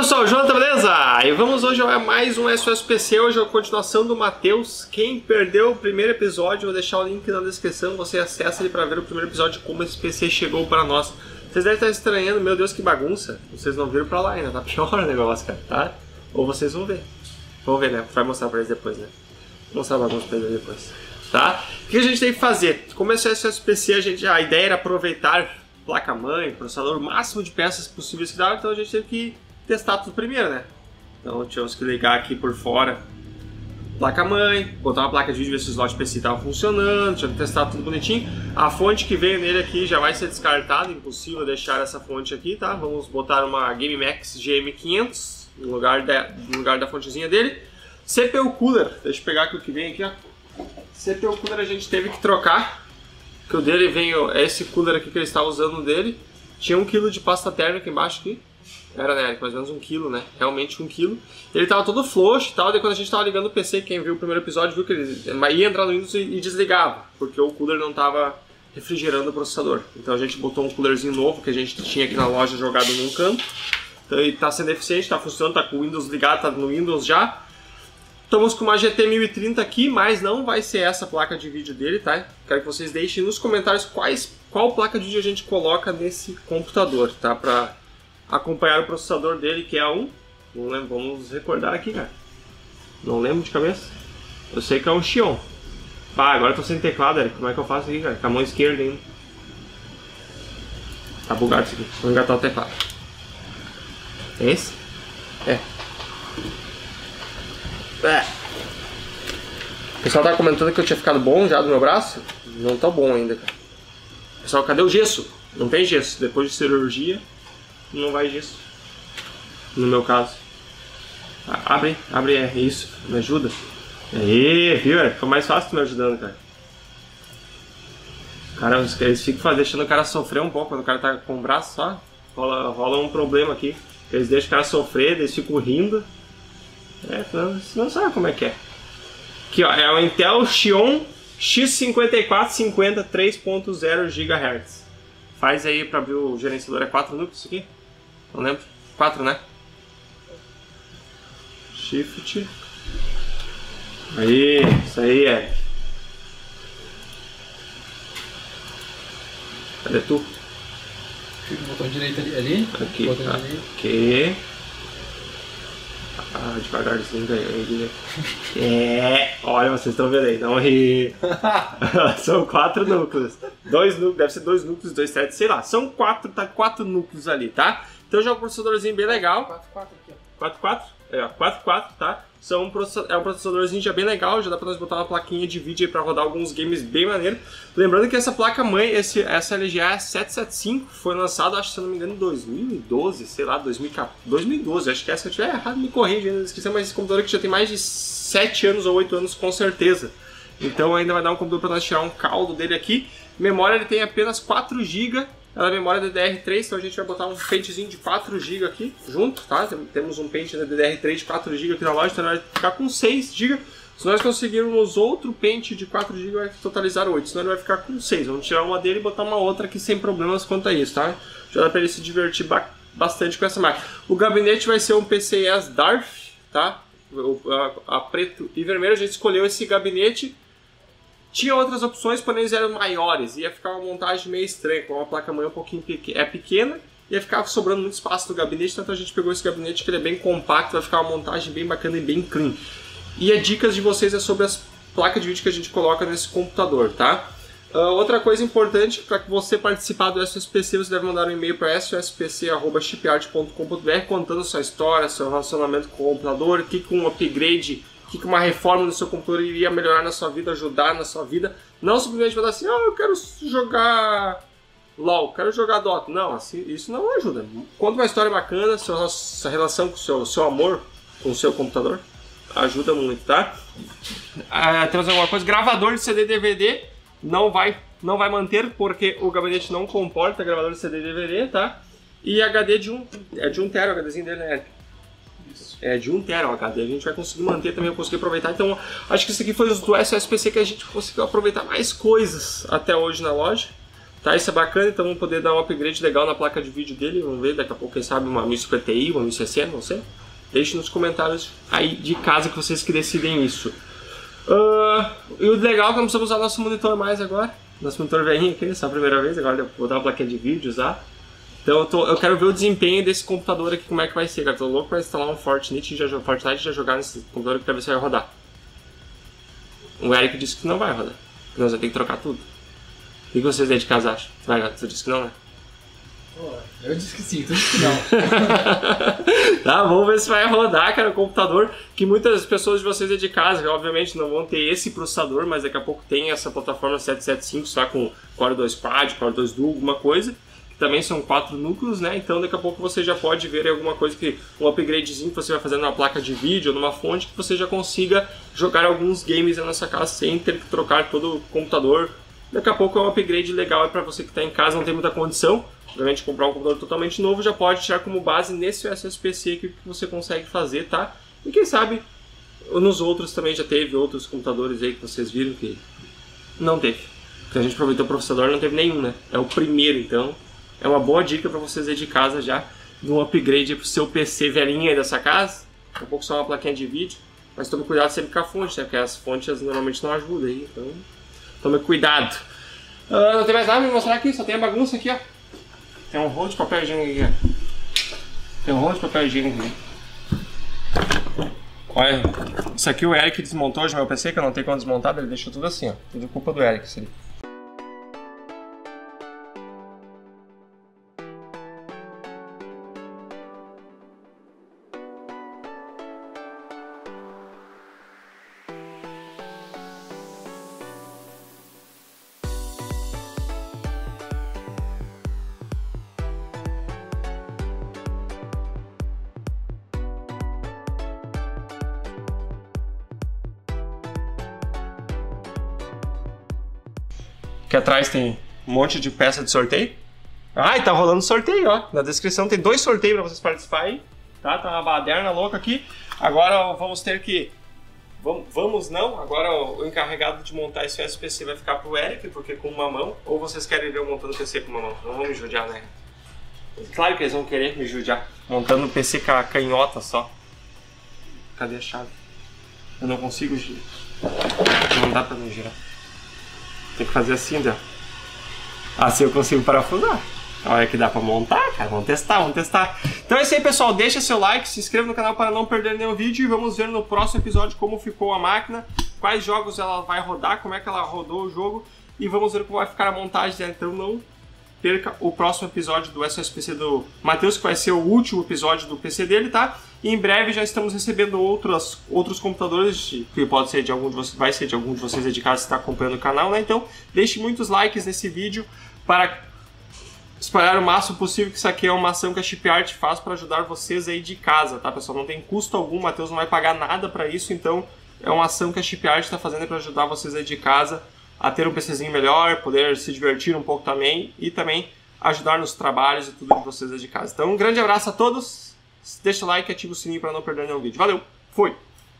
pessoal, Jonathan, beleza? E vamos hoje a mais um SOS PC, hoje é a continuação do Matheus. Quem perdeu o primeiro episódio, vou deixar o link na descrição, você acessa ele para ver o primeiro episódio, como esse PC chegou para nós. Vocês devem estar estranhando, meu Deus, que bagunça, vocês não viram para lá ainda, tá pior o negócio, cara, tá? Ou vocês vão ver. Vamos ver, né? Vai mostrar pra eles depois, né? Vou mostrar a bagunça pra eles depois, tá? O que a gente tem que fazer? Como é o SOS PC, a ideia era aproveitar placa-mãe, processador, o máximo de peças possíveis que dá, então a gente teve que testar tudo primeiro, né? Então tínhamos que ligar aqui por fora placa-mãe, botar uma placa de vídeo, ver se o slot PC estava funcionando, tinha que testar tudo bonitinho. A fonte que veio nele aqui já vai ser descartada, impossível deixar essa fonte aqui, tá? Vamos botar uma GameMax GM500 no lugar da fontezinha dele. CPU Cooler, deixa eu pegar aqui o que vem aqui, ó. CPU Cooler a gente teve que trocar, que o dele veio, esse cooler aqui que ele está usando dele, tinha 1 kg de pasta térmica embaixo aqui, era, né, mais ou menos 1 kg, né, realmente 1 kg. Ele estava todo frouxo e tal, daí quando a gente estava ligando o PC, quem viu o primeiro episódio viu que ele ia entrar no Windows e desligava, porque o cooler não estava refrigerando o processador. Então a gente botou um coolerzinho novo que a gente tinha aqui na loja jogado num canto, então ele está sendo eficiente, está funcionando, está com o Windows ligado, está no Windows já. Estamos com uma GT 1030 aqui, mas não vai ser essa a placa de vídeo dele, tá? Quero que vocês deixem nos comentários qual placa de vídeo a gente coloca nesse computador, tá? Pra acompanhar o processador dele, que é a 1. Não lembro, vamos recordar aqui, cara. Não lembro de cabeça. Eu sei que é um Xeon. Pá, agora eu tô sem teclado, Eric. Como é que eu faço aqui, cara? Com a mão esquerda ainda. Tá bugado isso aqui. Vou engatar o teclado. É esse? É. É. O pessoal tá comentando que eu tinha ficado bom já do meu braço. Não tá bom ainda, cara. Pessoal, cadê o gesso? Não tem gesso. Depois de cirurgia, não vai gesso. No meu caso. Abre, é isso. Me ajuda. Aí, viu? Ficou mais fácil me ajudando, cara. Cara, eles ficam deixando o cara sofrer um pouco quando o cara tá com o braço só. Rola um problema aqui. Eles deixam o cara sofrer, eles ficam rindo. É, você não sabe como é que é. Aqui, ó, é o Intel Xeon X5450 3.0 GHz. Faz aí pra abrir o gerenciador. É 4 núcleos aqui? Não lembro. 4, né? Shift. Aí, isso aí é. Cadê tu? Fica o botão direito ali. Aqui, botão tá. Aqui. Ah, devagarzinho ganhei. É, olha, vocês estão vendo aí, não ri. São 4 núcleos. 2 núcleos, deve ser 2 núcleos, 2 threads, sei lá. São 4, tá? 4 núcleos ali, tá? Então já é um processadorzinho bem legal. 4 aqui, ó. 4? É, ó, 4, tá? É um processadorzinho já bem legal, já dá pra nós botar uma plaquinha de vídeo aí pra rodar alguns games bem maneiro. Lembrando que essa placa-mãe, essa LGA 775, foi lançada, acho que se eu não me engano, em 2012, sei lá, 2012, acho que essa, se eu tiver errado, me corrija, não esqueci, mas esse computador aqui já tem mais de 7 anos ou 8 anos com certeza. Então ainda vai dar um computador pra nós tirar um caldo dele aqui. Memória, ele tem apenas 4 GB. Ela é memória DDR3, então a gente vai botar um pentezinho de 4 GB aqui junto, tá? Temos um pente DDR3 de 4 GB aqui na loja, então vai ficar com 6 GB. Se nós conseguirmos outro pente de 4 GB, vai totalizar 8, senão ele vai ficar com 6. Vamos tirar uma dele e botar uma outra aqui sem problemas quanto a isso, tá? Já dá pra ele se divertir bastante com essa máquina. O gabinete vai ser um PCS DARF, tá? A preto e vermelho, a gente escolheu esse gabinete. Tinha outras opções, porém eles eram maiores, ia ficar uma montagem meio estranha, com uma placa-mãe um pouquinho pequena, ia ficar sobrando muito espaço do gabinete, então a gente pegou esse gabinete que ele é bem compacto, vai ficar uma montagem bem bacana e bem clean. E as dicas de vocês é sobre as placas de vídeo que a gente coloca nesse computador, tá? Outra coisa importante, para que você participar do SOSPC, você deve mandar um e-mail para sospc@chipart.com.br contando sua história, seu relacionamento com o computador, o que com um upgrade, o que uma reforma no seu computador iria melhorar na sua vida, ajudar na sua vida. Não simplesmente mandar assim, eu quero jogar LOL, quero jogar Dota. Não, assim, isso não ajuda. Conta uma história bacana, sua relação com o seu amor com o seu computador. Ajuda muito, tá? Temos alguma coisa, gravador de CD DVD não vai manter, porque o gabinete não comporta gravador de CD DVD, tá? E HD de 1 tera, o HDzinho dele é... É de 1 tera o HD, a gente vai conseguir manter também, eu consegui aproveitar. Então, acho que isso aqui foi do SOS PC que a gente conseguiu aproveitar mais coisas até hoje na loja. Tá, isso é bacana, então vamos poder dar um upgrade legal na placa de vídeo dele. Vamos ver, daqui a pouco, quem sabe, uma 1050 Ti, uma 1060, não sei. Deixe nos comentários aí de casa que vocês que decidem isso. E o legal é que não precisamos usar nosso monitor mais agora. Nosso monitor velhinho aqui, essa é a primeira vez, agora eu vou dar uma plaquinha de vídeo, usar. Então eu quero ver o desempenho desse computador aqui, como é que vai ser, cara. Tô louco pra instalar um Fortnite e já jogar nesse computador pra ver se vai rodar. O Eric disse que não vai rodar, que nós vamos ter que trocar tudo. O que vocês aí de casa acham? Vai, Gato, tu disse que não, né? Eu disse que sim, tu disse que não. Tá, vamos ver se vai rodar, cara, o computador. Que muitas pessoas de vocês aí de casa, obviamente, não vão ter esse processador, mas daqui a pouco tem essa plataforma 775, tá, com Core 2 Quad, Core 2 Duo, alguma coisa. Também são 4 núcleos, né? Então daqui a pouco você já pode ver alguma coisa, que um upgradezinho que você vai fazer numa placa de vídeo ou numa fonte, que você já consiga jogar alguns games na nossa casa sem ter que trocar todo o computador. Daqui a pouco é um upgrade legal, é para você que está em casa, não tem muita condição, obviamente, comprar um computador totalmente novo, já pode tirar como base nesse SOS PC aqui, que você consegue fazer, tá? E quem sabe nos outros também, já teve outros computadores aí que vocês viram que não teve. Então a gente aproveitou o processador, não teve nenhum, né? É o primeiro, então é uma boa dica para vocês aí de casa já, de um upgrade para o seu PC velhinho aí dessa casa. Um pouco só uma plaquinha de vídeo, mas tome cuidado sempre com a fonte, né? Porque as fontes normalmente não ajudam aí, então tome cuidado. Não tem mais nada pra mostrar aqui, só tem a bagunça aqui, ó. Tem um rolo de papel higiênico aqui, ó. Tem um rolo de papel higiênico aqui. Olha, isso aqui o Eric desmontou hoje, meu PC, que eu não tenho como desmontar, ele deixou tudo assim, ó. Tudo culpa do Eric, isso aí. Aqui atrás tem um monte de peça de sorteio. Ah, e tá rolando sorteio, ó. Na descrição tem 2 sorteios pra vocês participarem, tá? Tá uma baderna louca aqui. Agora vamos ter que... Agora o encarregado de montar esse SPC vai ficar pro Eric, porque com uma mão... Ou vocês querem ver eu montando o PC com uma mão? Não vão me judiar, né? Claro que eles vão querer me judiar. Montando o PC com a canhota só. Cadê a chave? Eu não consigo girar. Não dá pra me girar. Tem que fazer assim, né? Assim eu consigo parafusar. Olha que dá pra montar, cara. Vamos testar, vamos testar. Então é isso aí, pessoal. Deixa seu like, se inscreva no canal para não perder nenhum vídeo. E vamos ver no próximo episódio como ficou a máquina, quais jogos ela vai rodar, como é que ela rodou o jogo. E vamos ver como vai ficar a montagem dela. Então não perca o próximo episódio do SOS PC do Matheus, que vai ser o último episódio do PC dele, tá? E em breve já estamos recebendo outros computadores, que pode ser de algum de vocês, vai ser de algum de vocês aí de casa que está acompanhando o canal, né? Então deixe muitos likes nesse vídeo para espalhar o máximo possível, que isso aqui é uma ação que a ChipArt faz para ajudar vocês aí de casa, tá, pessoal? Não tem custo algum, o Matheus não vai pagar nada para isso, então é uma ação que a ChipArt está fazendo para ajudar vocês aí de casa a ter um PCzinho melhor, poder se divertir um pouco também e também ajudar nos trabalhos e tudo de vocês aí de casa. Então um grande abraço a todos. Deixa o like e ativa o sininho para não perder nenhum vídeo. Valeu, fui!